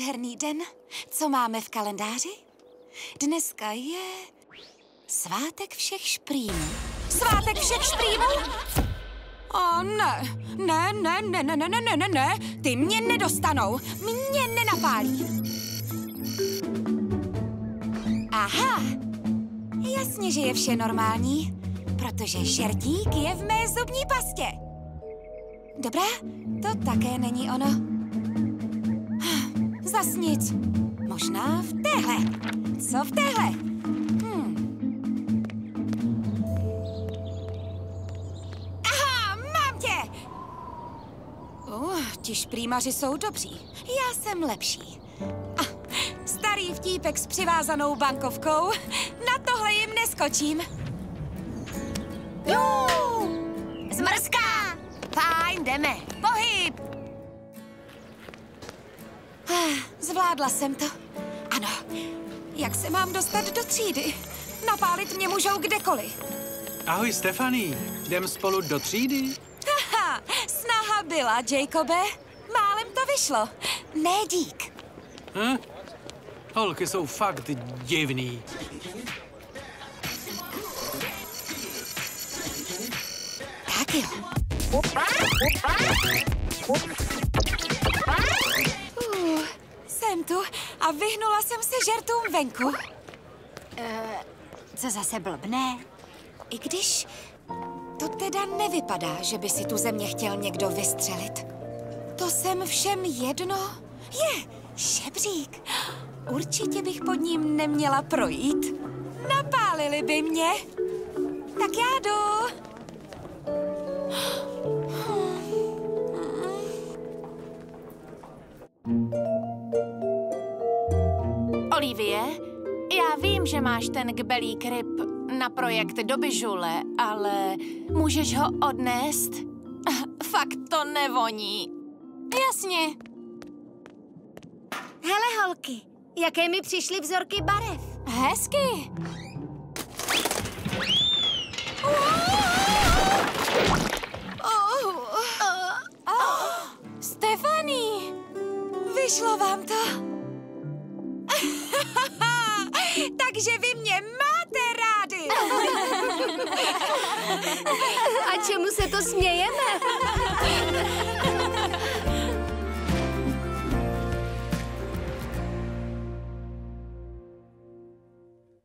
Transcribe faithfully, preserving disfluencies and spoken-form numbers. nádherný den. Co máme v kalendáři? Dneska je svátek všech šprýmů. Svátek všech šprýmů? O, ne. Ne, ne, ne, ne, ne, ne, ne, ne. Ty mě nedostanou. Mě nenapálí. Aha. Jasně, že je vše normální, protože žertík je v mé zubní pastě. Dobrá, to také není ono. Zas nic. Možná v téhle. Co v téhle? Hmm. Aha, mám tě! Uh, ti šprýmaři jsou dobří. Já jsem lepší. Ah, starý vtípek s přivázanou bankovkou. Na tohle jim neskočím. Juuu! Zmrzká! Fajn, jdeme. Pohyb! Zvládla jsem to. Ano. Jak se mám dostat do třídy? Napálit mě můžou kdekoliv. Ahoj, Stephanie. Jdem spolu do třídy? Haha, snaha byla, Jacobe. Málem to vyšlo. Ne dík. Hm? Holky jsou fakt divný. Tak jo. Uh, jsem tu a vyhnula jsem se žertům venku. Uh, co zase blbne? I když to teda nevypadá, že by si tu země chtěl někdo vystřelit. To jsem všem jedno. Je, šebřík. Určitě bych pod ním neměla projít. Napálili by mě. Tak já jdu. Olivie, já vím, že máš ten kbelík ryb na projekt do bižule, ale můžeš ho odnést? Fakt to nevoní. Jasně. Hele, holky, jaké mi přišly vzorky barev. Hezky. Stephanie, vyšlo vám to? Takže vy mě máte rádi. A čemu se to smějeme?